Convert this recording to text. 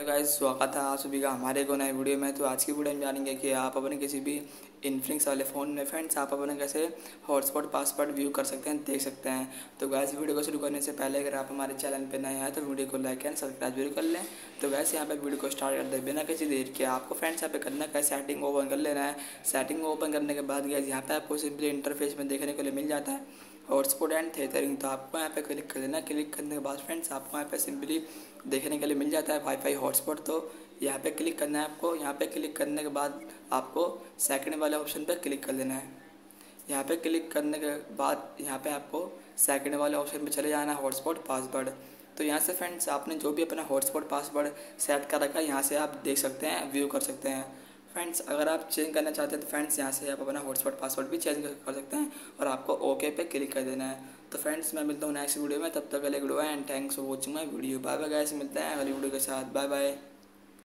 Guys स्वागत है आप सभी का हमारे को नए वीडियो में। तो आज की वीडियो में जानेंगे कि आप अपने किसी भी इन्फिनिक्स वाले फ़ोन में फ्रेंड्स आप अपने कैसे हॉटस्पॉट पासवर्ड व्यू कर सकते हैं, देख सकते हैं। तो गाइस वीडियो को शुरू करने से पहले अगर आप हमारे चैनल पर नए हैं तो वीडियो को लाइक एंड सब्सक्राइब जरूर कर लें। तो गाइस यहाँ पर वीडियो को स्टार्ट कर दें बिना किसी देर के। आपको फ्रेंड्स यहाँ पे करना क्या, सेटिंग ओपन कर लेना है। सेटिंग ओपन करने के बाद गाइस यहाँ पर आपको सिंपली इंटरफेस में देखने के लिए मिल जाता है हॉटस्पॉट एंड थेटरिंग। तो आपको यहाँ पे क्लिक कर देना। क्लिक करने के बाद फ्रेंड्स आपको यहाँ पे सिंपली देखने के लिए मिल जाता है वाईफाई हॉटस्पॉट। तो यहाँ पे क्लिक करना है आपको। यहाँ पे क्लिक करने के बाद आपको सेकंड वाले ऑप्शन पे क्लिक कर देना है। यहाँ पे क्लिक करने के बाद यहाँ पे आपको सेकंड वाले ऑप्शन पे चले जाना है हॉटस्पॉट पासवर्ड। तो यहाँ से फ्रेंड्स आपने जो भी अपना हॉटस्पॉट पासवर्ड सेट कर रखा है यहाँ से आप देख सकते हैं, व्यू कर सकते हैं। फ्रेंड्स अगर आप चेंज करना चाहते हैं तो फ्रेंड्स यहाँ से आप अपना हॉटस्पॉट पासवर्ड भी चेंज कर सकते हैं और आपको ओके पे क्लिक कर देना है। तो फ्रेंड्स मैं मिलता हूँ नेक्स्ट वीडियो में, तब तक अगले video and thanks for watching my video. Bye bye guys, मिलते हैं अगली वीडियो के साथ। Bye bye.